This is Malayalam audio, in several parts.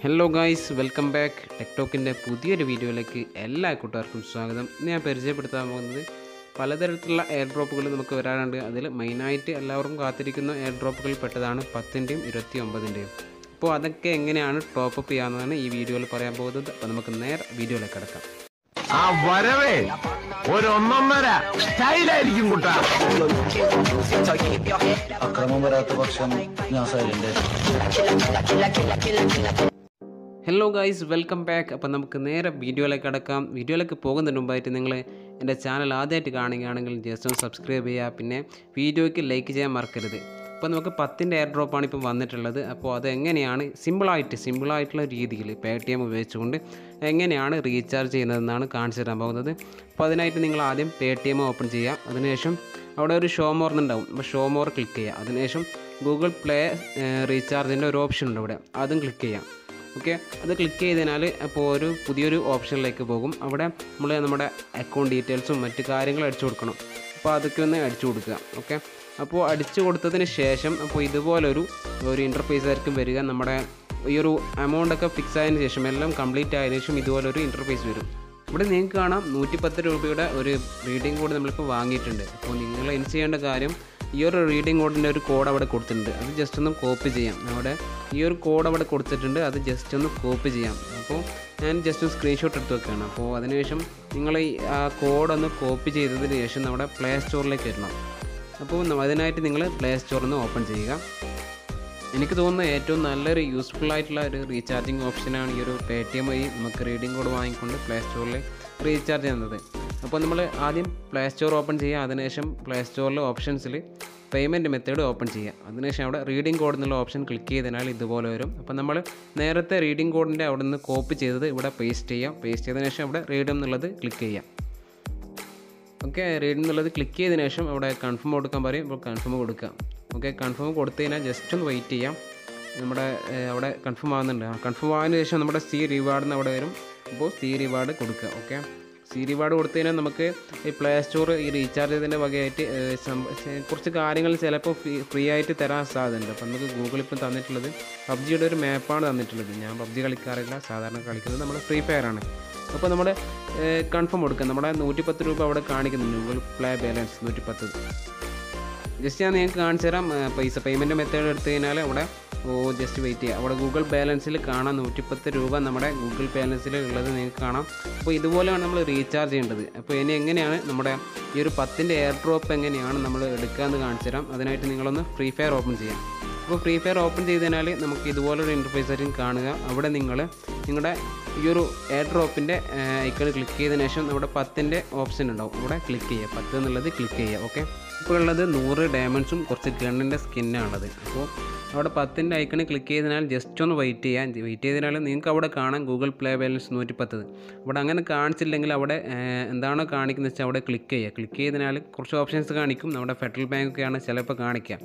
Hello guys, welcome back. ടെക്ടോക്കിൻ്റെ പുതിയൊരു വീഡിയോയിലേക്ക് എല്ലാ കൂട്ടുകാർക്കും സ്വാഗതം. ഇന്ന് ഞാൻ പരിചയപ്പെടുത്താൻ പോകുന്നത് പലതരത്തിലുള്ള എയർ ഡ്രോപ്പുകൾ നമുക്ക് വരാറുണ്ട്. അതിൽ മെയിനായിട്ട് എല്ലാവരും കാത്തിരിക്കുന്ന എയർ ഡ്രോപ്പുകൾ പെട്ടതാണ് 10-ൻ്റെയും 29-ൻ്റെയും. അപ്പോൾ അതൊക്കെ എങ്ങനെയാണ് ടോപ്പ് അപ്പ് ചെയ്യാവുന്നതാണ് ഈ വീഡിയോയിൽ പറയാൻ പോകുന്നത്. അപ്പോൾ നമുക്ക് നേരെ വീഡിയോയിലേക്ക് കിടക്കാം. ആ വരവേ ഒരു ഒന്നൊന്നര സ്റ്റൈലായിരിക്കും കൂട്ടാ. അക്രമം വരാത്ത പക്ഷം ഞാൻ silent. Hello guys, welcome back. അപ്പോൾ നമുക്ക് നേരെ വീഡിയോയിലേക്ക് അടക്കാം. വീഡിയോയിലേക്ക് പോകുന്നതിന് മുമ്പായിട്ട് നിങ്ങൾ എൻ്റെ ചാനൽ ആദ്യമായിട്ട് കാണുകയാണെങ്കിൽ ജസ്റ്റ് ഒന്ന് സബ്സ്ക്രൈബ് ചെയ്യുക. പിന്നെ വീഡിയോയ്ക്ക് ലൈക്ക് ചെയ്യാൻ മറക്കരുത്. അപ്പോൾ നമുക്ക് 10-ൻ്റെ എയർ ഡ്രോപ്പാണ് ഇപ്പോൾ വന്നിട്ടുള്ളത്. അപ്പോൾ അതെങ്ങനെയാണ് സിമ്പിളായിട്ടുള്ള രീതിയിൽ പേടിഎം ഉപയോഗിച്ചുകൊണ്ട് എങ്ങനെയാണ് റീചാർജ് ചെയ്യുന്നതെന്നാണ് കാണിച്ചു തരാൻ പോകുന്നത്. അപ്പോൾ അതിനായിട്ട് നിങ്ങൾ ആദ്യം പേടിഎം ഓപ്പൺ ചെയ്യുക. അതിനുശേഷം അവിടെ ഒരു ഷോ മോർ എന്നുണ്ടാവും. അപ്പോൾ ഷോ മോർ ക്ലിക്ക് ചെയ്യുക. അതിനുശേഷം ഗൂഗിൾ പ്ലേ റീചാർജിൻ്റെ ഒരു ഓപ്ഷൻ ഉണ്ട് ഇവിടെ, അതും ക്ലിക്ക് ചെയ്യാം. ഓക്കെ, അത് ക്ലിക്ക് ചെയ്തതിനാൽ അപ്പോൾ പുതിയൊരു ഓപ്ഷനിലേക്ക് പോകും. അവിടെ നമ്മൾ നമ്മുടെ അക്കൗണ്ട് ഡീറ്റെയിൽസും മറ്റു കാര്യങ്ങളും അടിച്ചു കൊടുക്കണം. അപ്പോൾ അതൊക്കെ ഒന്ന് അടിച്ചു കൊടുക്കുക. ഓക്കെ, അപ്പോൾ അടിച്ചു കൊടുത്തതിന് ശേഷം അപ്പോൾ ഇതുപോലൊരു ഇൻ്റർഫേസ് ആയിരിക്കും വരിക. നമ്മുടെ ഈ ഒരു എമൗണ്ടൊക്കെ ഫിക്സ് ആയതിനു ശേഷം, എല്ലാം കംപ്ലീറ്റ് ആയതിനു ശേഷം ഇതുപോലൊരു ഇൻ്റർഫേസ് വരും. ഇവിടെ നിങ്ങൾക്ക് കാണാം 110 രൂപയുടെ ഒരു റീഡിംഗ് കോഡ് നമ്മളിപ്പോൾ വാങ്ങിയിട്ടുണ്ട്. അപ്പോൾ നിങ്ങൾ ഇനി ചെയ്യേണ്ട കാര്യം, ഈ ഒരു റീഡിംഗ് കോഡിൻ്റെ ഒരു കോഡ് അവിടെ കൊടുത്തിട്ടുണ്ട്. അത് ജസ്റ്റ് ഒന്ന് കോപ്പി ചെയ്യാം. അവിടെ ഈ ഒരു കോഡ് അവിടെ കൊടുത്തിട്ടുണ്ട്, അത് ജസ്റ്റ് ഒന്ന് കോപ്പി ചെയ്യാം. അപ്പോൾ ഞാൻ ജസ്റ്റ് ഒരു സ്ക്രീൻഷോട്ട് എടുത്ത് വെക്കുകയാണ്. അപ്പോൾ അതിനുശേഷം നിങ്ങൾ ആ കോഡൊന്ന് കോപ്പി ചെയ്തതിന് ശേഷം നമ്മുടെ പ്ലേ സ്റ്റോറിലേക്ക് വരണം. അപ്പോൾ അതിനായിട്ട് നിങ്ങൾ പ്ലേ സ്റ്റോറിന്ന് ഓപ്പൺ ചെയ്യുക. എനിക്ക് തോന്നുന്ന ഏറ്റവും നല്ലൊരു യൂസ്ഫുൾ ആയിട്ടുള്ള ഒരു റീചാർജിങ് ഓപ്ഷനാണ് ഈ ഒരു പേടിഎം വഴി നമുക്ക് റീഡിംഗ് കോഡ് വാങ്ങിക്കൊണ്ട് പ്ലേ സ്റ്റോറിൽ റീചാർജ് ചെയ്യുന്നത്. അപ്പോൾ നമ്മൾ ആദ്യം പ്ലേ സ്റ്റോർ ഓപ്പൺ ചെയ്യുക. അതിനുശേഷം പ്ലേ സ്റ്റോറിലെ ഓപ്ഷൻസിൽ പേയ്മെൻറ്റ് മെത്തേഡ് ഓപ്പൺ ചെയ്യുക. അതിനുശേഷം അവിടെ റീഡിംഗ് കോഡ് എന്നുള്ള ഓപ്ഷൻ ക്ലിക്ക് ചെയ്തതിനാൽ ഇതുപോലെ വരും. അപ്പോൾ നമ്മൾ നേരത്തെ റീഡിംഗ് കോഡിൻ്റെ അവിടെ നിന്ന് കോപ്പി ചെയ്തത് ഇവിടെ പേസ്റ്റ് ചെയ്യാം. പേസ്റ്റ് ചെയ്തതിന് ശേഷം അവിടെ റീഡ് എന്നുള്ളത് ക്ലിക്ക് ചെയ്യാം. ഓക്കെ, റീഡ് എന്നുള്ളത് ക്ലിക്ക് ചെയ്തതിന് ശേഷം അവിടെ കൺഫേം കൊടുക്കാൻ പറയും. ഇപ്പോൾ കൺഫേം കൊടുക്കുക. ഓക്കെ, കൺഫേം കൊടുത്തു കഴിഞ്ഞാൽ ജസ്റ്റ് ഒന്ന് വെയിറ്റ് ചെയ്യാം. നമ്മുടെ അവിടെ കൺഫേം ആകുന്നുണ്ട്. കൺഫേം ആയതിനു ശേഷം നമ്മുടെ സി റിവാർഡ് എന്ന് അവിടെ വരും. അപ്പോൾ സി റിവാർഡ് കൊടുക്കുക. ഓക്കെ, സി റിവാർഡ് കൊടുത്തു കഴിഞ്ഞാൽ നമുക്ക് ഈ പ്ലേ സ്റ്റോർ ഈ റീചാർജ് ചെയ്തതിൻ്റെ വകയായിട്ട് കുറച്ച് കാര്യങ്ങൾ ചിലപ്പോൾ ഫ്രീ ആയിട്ട് തരാൻ സാധ്യതയുണ്ട്. അപ്പം നമുക്ക് ഗൂഗിൾ ഇപ്പം തന്നിട്ടുള്ളത് പബ്ജിയുടെ ഒരു മാപ്പാണ് തന്നിട്ടുള്ളത്. ഞാൻ പബ്ജി കളിക്കാറില്ല, സാധാരണ കളിക്കുന്നത് നമ്മുടെ ഫ്രീ ഫയർ ആണ്. അപ്പോൾ നമ്മുടെ കൺഫേം കൊടുക്കുക. നമ്മുടെ 110 രൂപ അവിടെ കാണിക്കുന്നുണ്ട്, ഗൂഗിൾ പ്ലേ ബാലൻസ് 110. ജസ്റ്റ് ഞാൻ നിങ്ങൾക്ക് കാണിച്ചു തരാം. പൈസ പേയ്മെൻറ്റ് മെത്തേഡ് എടുത്തു കഴിഞ്ഞാൽ അവിടെ ജസ്റ്റ് വെയിറ്റ് ചെയ്യുക. അവിടെ ഗൂഗിൾ ബാലൻസിൽ കാണാം 110 രൂപ നമ്മുടെ ഗൂഗിൾ ബാലൻസിൽ ഉള്ളത് നിങ്ങൾക്ക് കാണാം. അപ്പോൾ ഇതുപോലെയാണ് നമ്മൾ റീചാർജ് ചെയ്യേണ്ടത്. അപ്പോൾ ഇനി എങ്ങനെയാണ് നമ്മുടെ ഈ ഒരു 10-ൻ്റെ എയർ ഡ്രോപ്പ് എങ്ങനെയാണ് നമ്മൾ എടുക്കുക എന്ന് കാണിച്ചു തരാം. അതിനായിട്ട് നിങ്ങളൊന്ന് ഫ്രീ ഫയർ ഓപ്പൺ ചെയ്യാം. അപ്പോൾ ഫ്രീ ഫയർ ഓപ്പൺ ചെയ്തതിനാൽ നമുക്ക് ഇതുപോലൊരു ഇൻ്റർഫേസ് ആയിരിക്കും കാണുക. അവിടെ നിങ്ങളുടെ ഈ ഒരു എയർ ഡ്രോപ്പിൻ്റെ ഐക്കൺ ക്ലിക്ക് ചെയ്തതിന് ശേഷം നമ്മുടെ 10-ൻ്റെ ഓപ്ഷൻ ഉണ്ടാവും. അവിടെ ക്ലിക്ക് ചെയ്യുക. 10 എന്നുള്ളത് ക്ലിക്ക് ചെയ്യുക. ഓക്കെ, ഇപ്പോൾ ഉള്ളത് 100 ഡയമണ്ട്സും കുറച്ച് ഗണ്ണിൻ്റെ സ്കിന്നാണത്. അപ്പോൾ അവിടെ 10-ൻ്റെ ഐക്കണ് ക്ലിക്ക് ചെയ്തതിനാൽ ജസ്റ്റ് ഒന്ന് വെയിറ്റ് ചെയ്യാൻ. വെയിറ്റ് ചെയ്തതിനാൽ നിങ്ങൾക്ക് അവിടെ കാണാം ഗൂഗിൾ പ്ലേ ബാലൻസ് 110. അവിടെ അങ്ങനെ കാണിച്ചില്ലെങ്കിൽ അവിടെ എന്താണോ കാണിക്കുന്നത് വെച്ചാൽ അവിടെ ക്ലിക്ക് ചെയ്യുക. ക്ലിക്ക് ചെയ്തതിനാൽ കുറച്ച് ഓപ്ഷൻസ് കാണിക്കും. നമ്മുടെ ഫെഡറൽ ബാങ്കൊക്കെയാണ് ചിലപ്പോൾ കാണിക്കുക.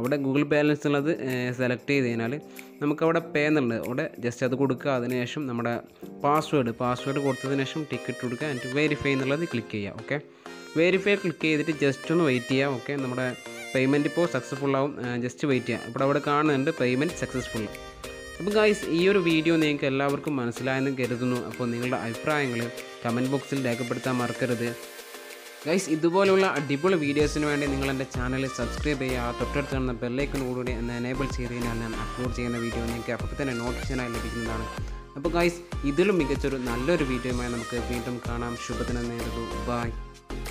അവിടെ ഗൂഗിൾ ബാലൻസ് എന്നുള്ളത് സെലക്ട് ചെയ്ത് കഴിഞ്ഞാൽ നമുക്കവിടെ പേ എന്നുള്ളത് അവിടെ ജസ്റ്റ് അത് കൊടുക്കുക. അതിനുശേഷം നമ്മുടെ പാസ്വേഡ് കൊടുത്തതിന് ശേഷം ടിക്കറ്റ് കൊടുക്കുക. ആൻഡ് വെരിഫൈ എന്നുള്ളത് ക്ലിക്ക് ചെയ്യുക. ഓക്കെ, വെരിഫൈ ക്ലിക്ക് ചെയ്തിട്ട് ജസ്റ്റ് ഒന്ന് വെയിറ്റ് ചെയ്യുക. ഓക്കെ, നമ്മുടെ പേയ്മെൻറ്റ് ഇപ്പോൾ സക്സസ്ഫുൾ ആവും. ജസ്റ്റ് വെയിറ്റ് ചെയ്യുക. അപ്പോൾ അവിടെ കാണുന്നുണ്ട് പേയ്മെൻറ്റ് സക്സസ്ഫുൾ. അപ്പോൾ ഗൈസ്, ഈ ഒരു വീഡിയോ നിങ്ങൾക്ക് എല്ലാവർക്കും മനസ്സിലായെന്ന് കരുതുന്നു. അപ്പോൾ നിങ്ങളുടെ അഭിപ്രായങ്ങൾ കമൻറ്റ് ബോക്സിൽ രേഖപ്പെടുത്താൻ മറക്കരുത്. ഗൈസ്, ഇതുപോലെയുള്ള അടിപൊളി വീഡിയോസിന് വേണ്ടി നിങ്ങൾ എൻ്റെ ചാനൽ സബ്സ്ക്രൈബ് ചെയ്യുക. തൊട്ടടുത്ത് കാണുന്ന ബെല്ലൈക്കനോടുകൂടി എന്നെ എനേബിൾ ചെയ്ത് കഴിഞ്ഞാൽ ഞാൻ അപ്ലോഡ് ചെയ്യുന്ന വീഡിയോ നിങ്ങൾക്ക് അപ്പോൾ തന്നെ നോട്ടിഫിക്കേഷനായി ലഭിക്കുന്നതാണ്. അപ്പോൾ ഗൈസ്, ഇതിലും മികച്ചൊരു നല്ലൊരു വീഡിയോയുമായി നമുക്ക് വീണ്ടും കാണാം. ശുഭദിനം നേരുന്നു. ബൈ.